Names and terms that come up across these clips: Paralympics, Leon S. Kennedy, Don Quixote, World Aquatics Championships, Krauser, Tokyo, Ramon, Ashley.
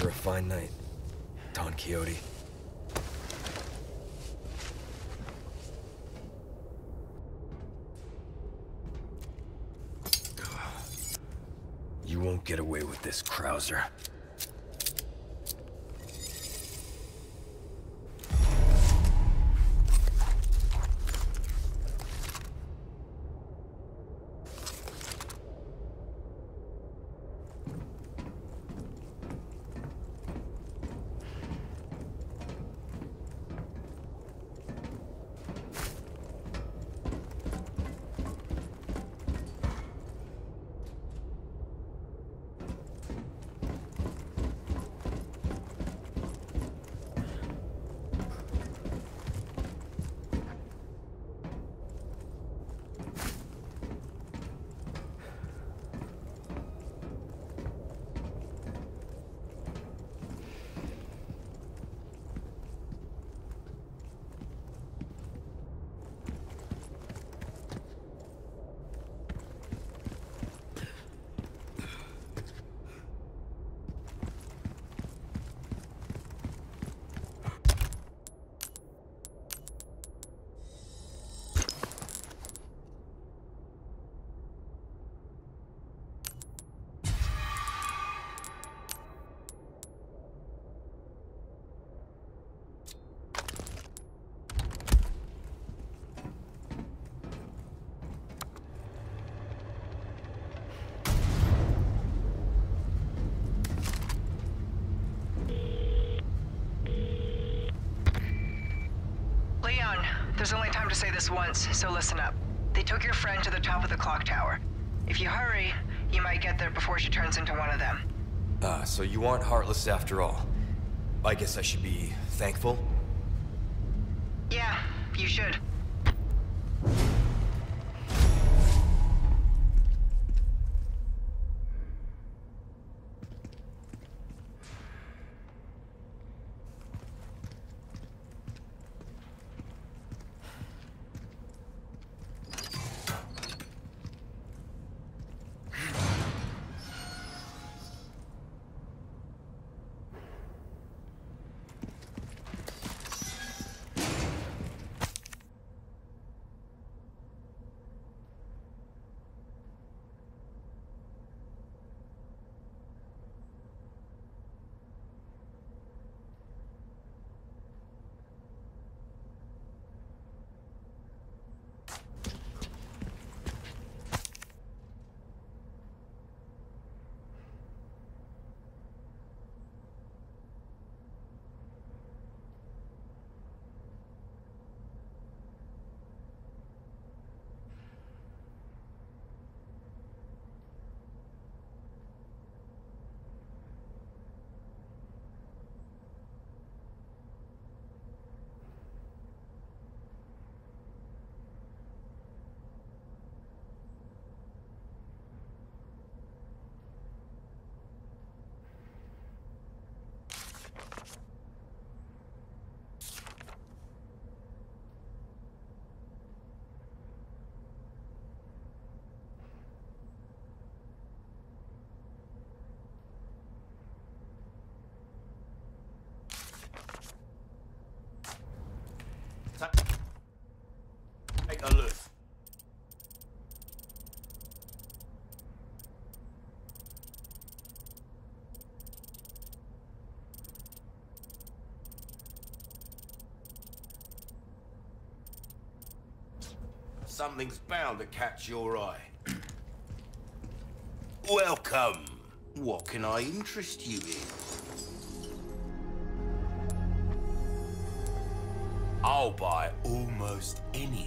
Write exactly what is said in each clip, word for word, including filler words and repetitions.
You're a fine knight, Don Quixote. You won't get away with this, Krauser. There's only time to say this once, so listen up. They took your friend to the top of the clock tower. If you hurry, you might get there before she turns into one of them. Ah, uh, so you aren't heartless after all. I guess I should be thankful? Yeah, you should. Take a look. Something's bound to catch your eye. Welcome. What can I interest you in? I'll buy almost anything.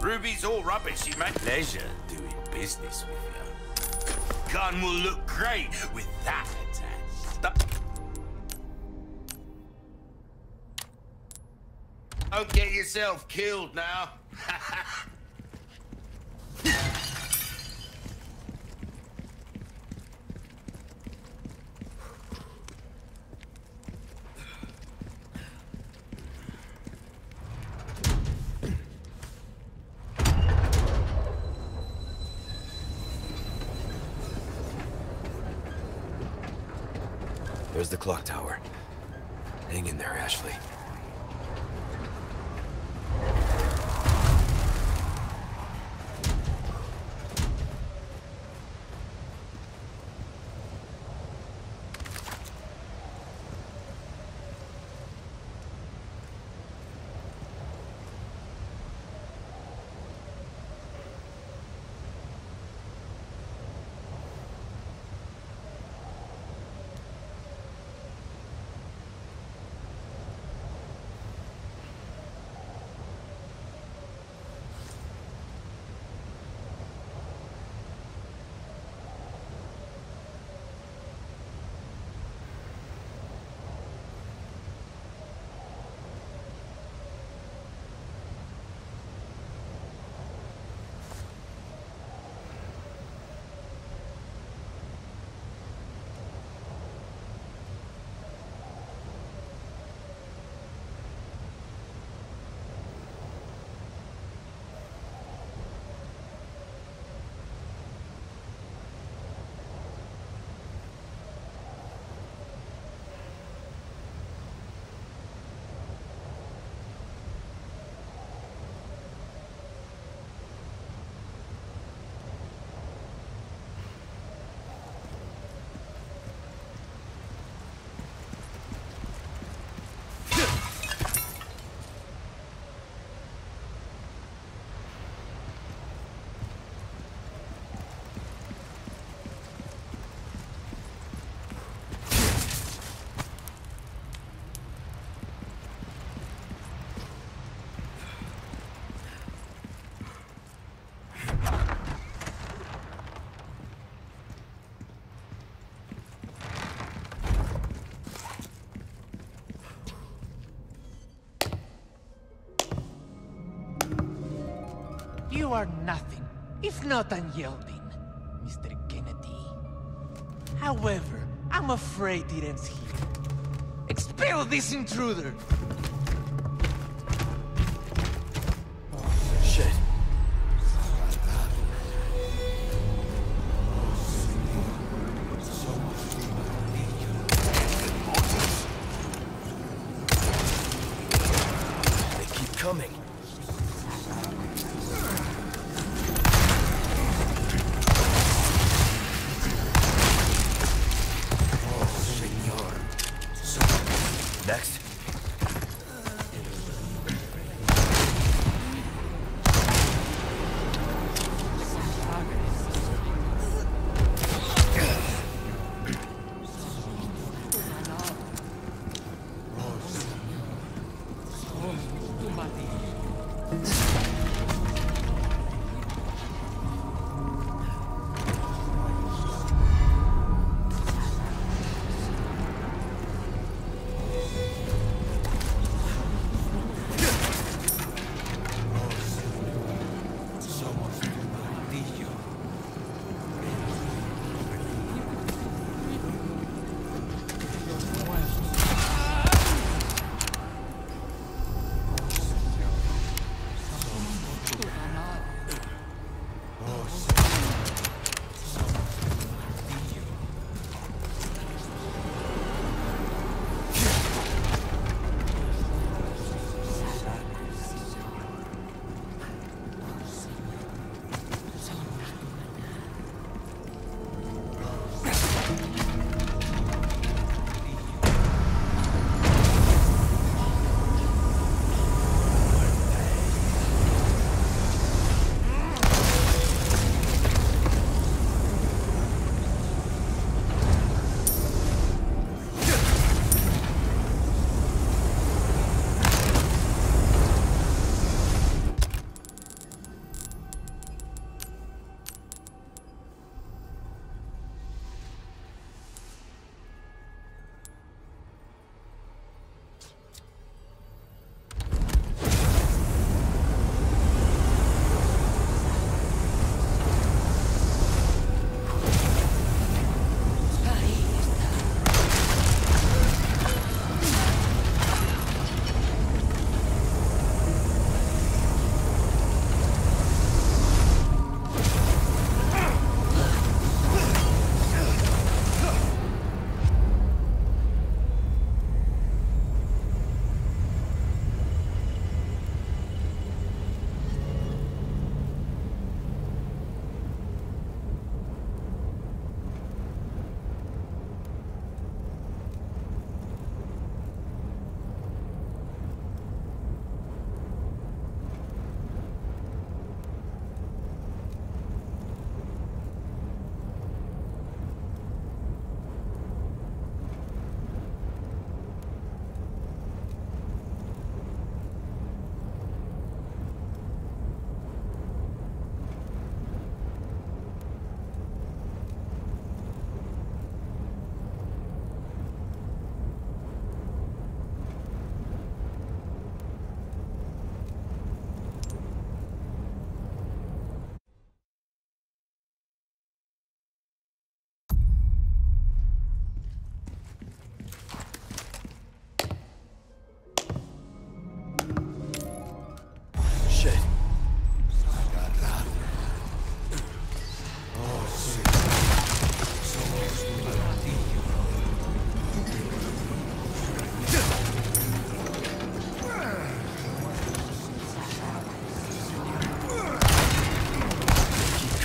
Ruby's all rubbish. She made pleasure doing business with you. Gun will look great with that attached. Don't get yourself killed now. There's the clock tower. Hang in there, Ashley. You are nothing, if not unyielding, Mister Kennedy. However, I'm afraid it ends here. Expel this intruder!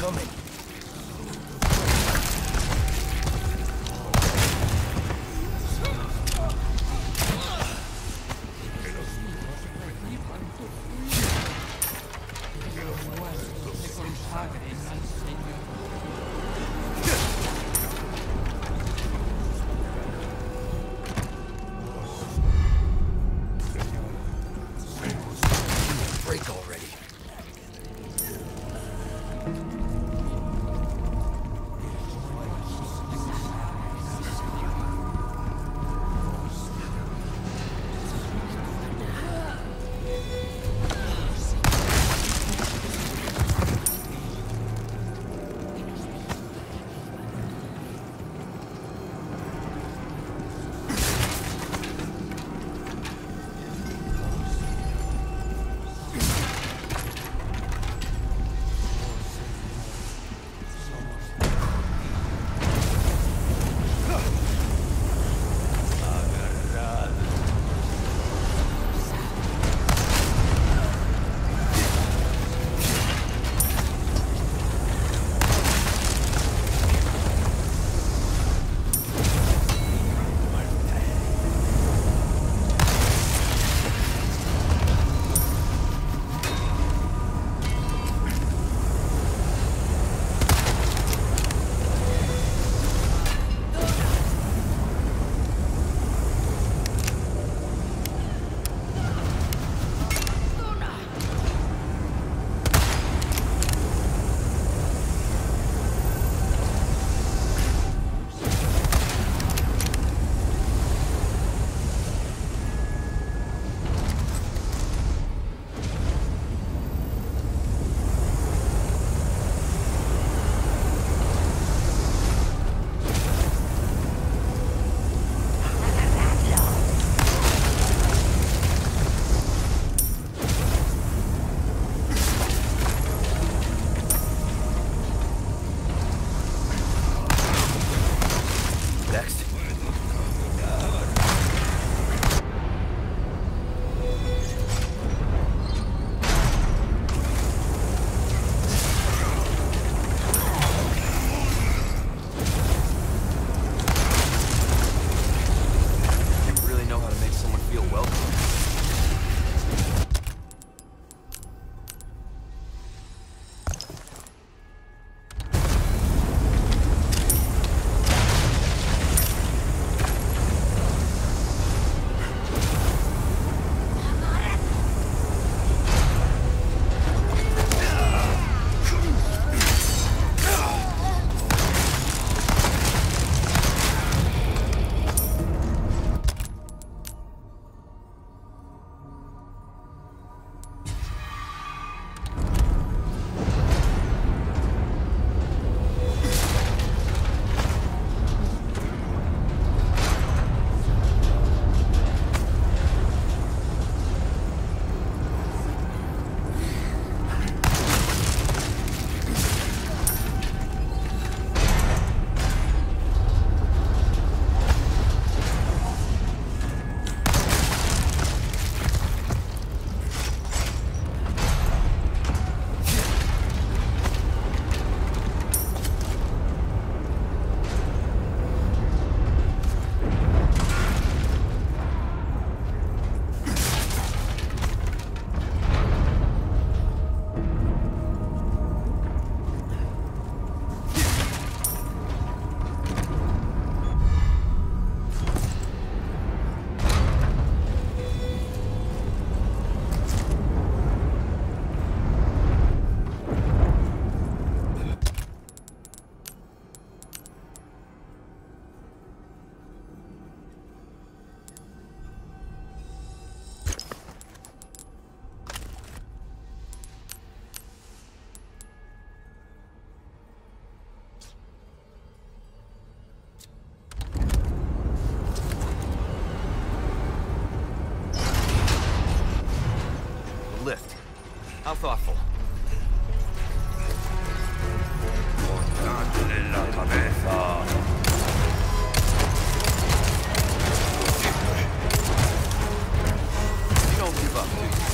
coming. How thoughtful. You don't give up, do you?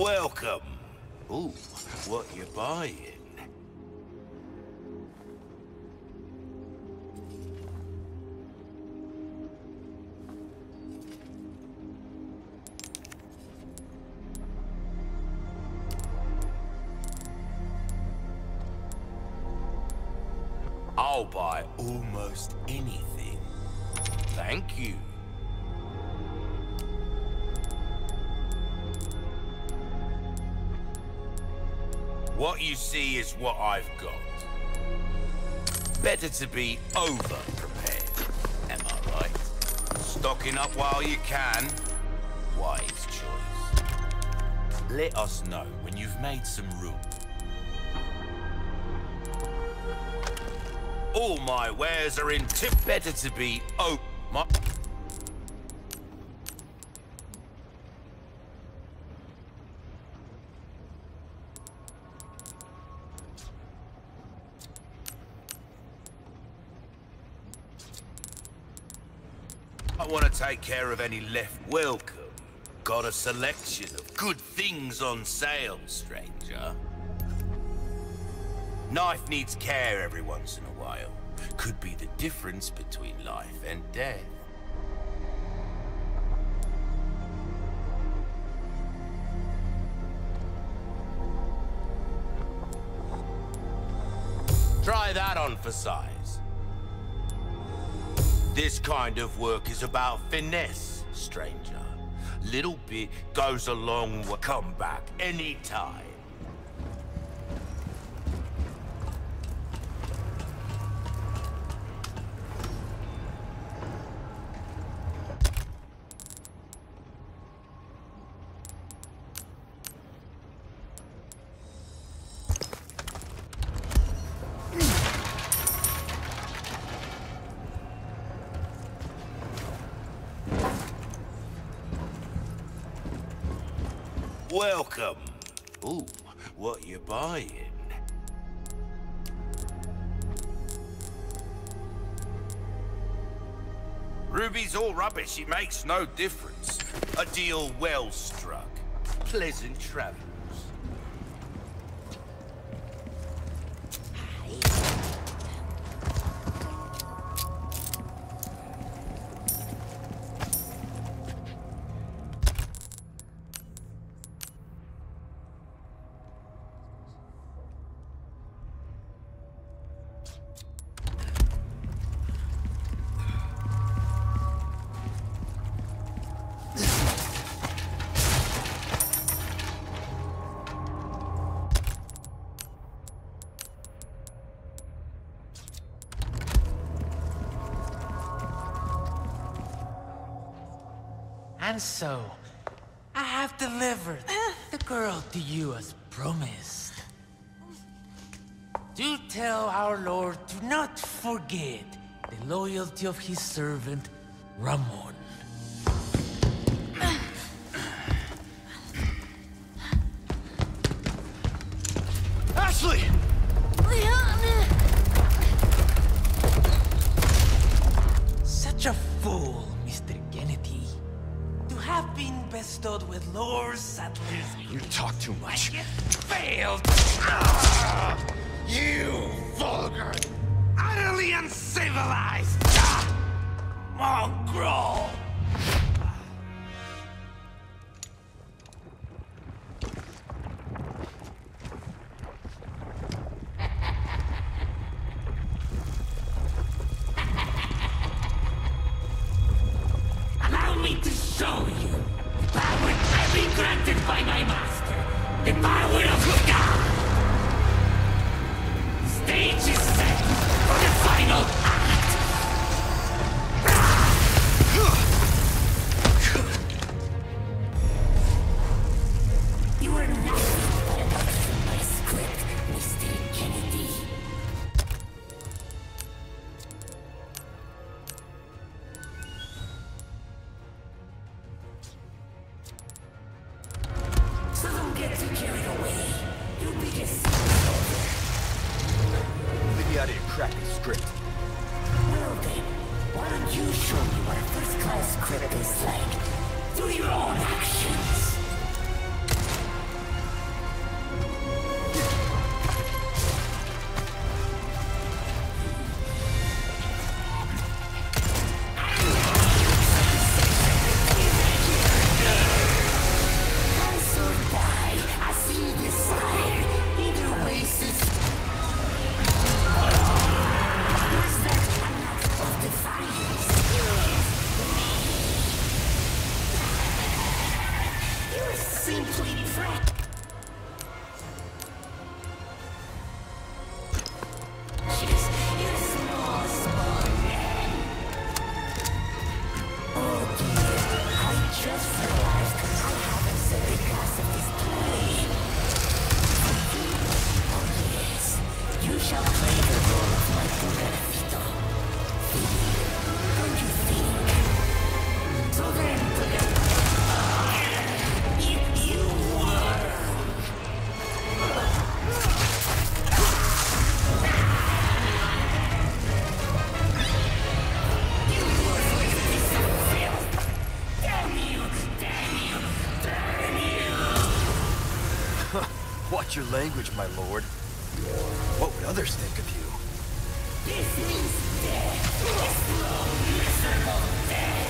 Welcome. Ooh, what you buying? I'll buy almost anything. Thank you. What you see is what I've got. Better to be over-prepared, am I right? Stocking up while you can. Wise choice. Let us know when you've made some room. All my wares are in tip. Better to be open. My I want to take care of any left. Welcome. Got a selection of good things on sale, stranger. Knife needs care every once in a while. Could be the difference between life and death. Try that on for size. This kind of work is about finesse, stranger. Little bit goes a long way. Come back anytime. Welcome. Ooh, what you buying? Ruby's all rubbish, it makes no difference. A deal well struck. Pleasant travels. And so, I have delivered the girl to you as promised. Do tell our Lord to not forget the loyalty of his servant, Ramon. Ashley! Leon! Such a fool, Mister Kennedy. Have been bestowed with lords at least. You talk too much. You failed. Ah, you vulgar, utterly uncivilized ah, mongrel. Do your own actions! language, my lord. What would others think of you? This means death. A slow, miserable death.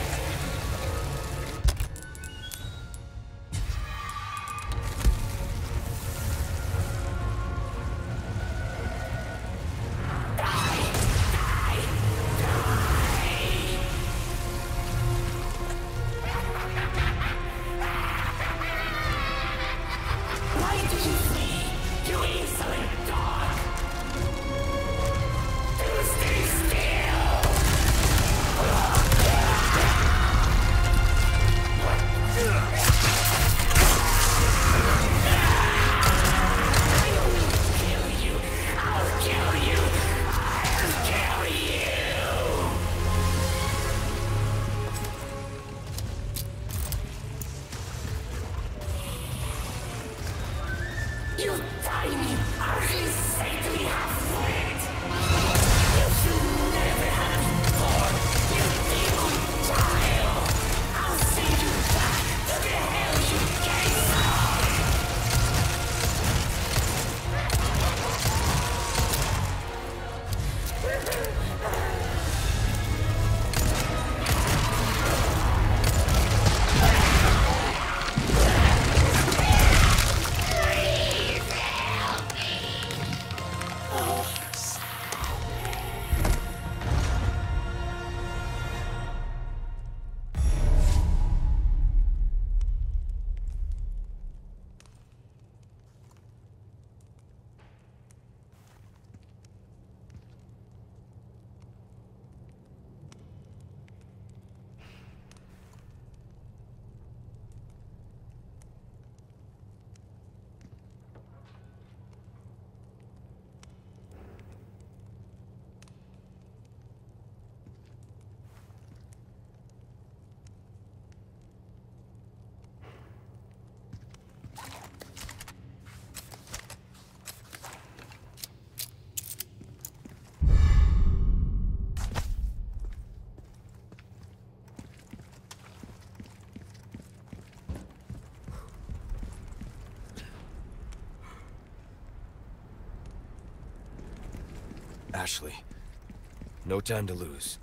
Ashley, no time to lose.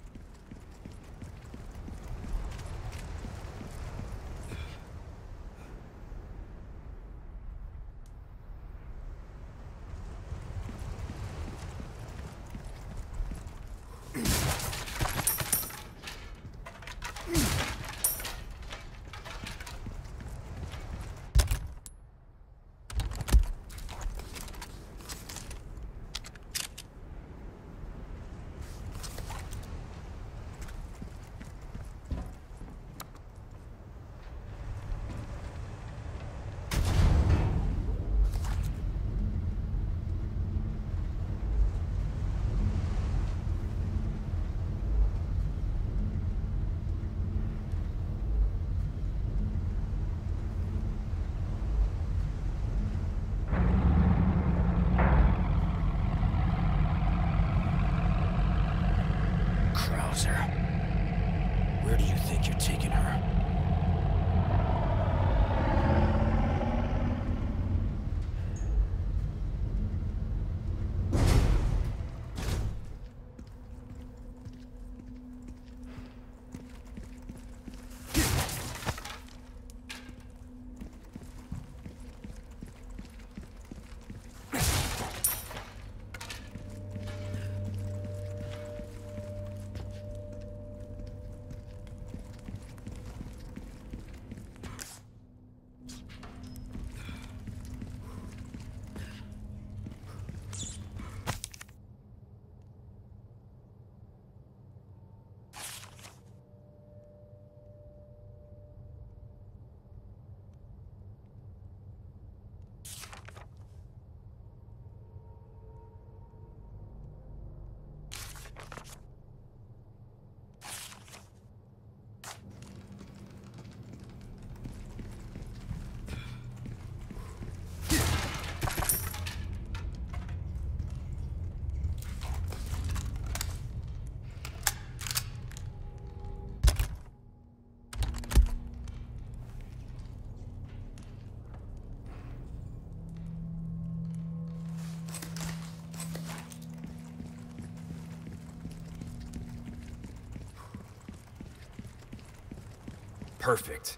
Perfect.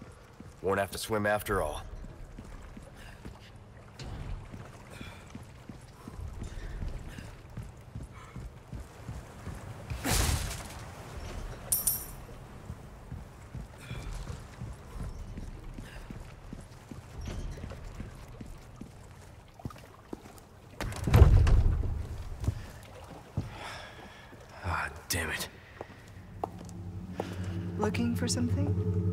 Won't have to swim after all. Damn it. Looking for something?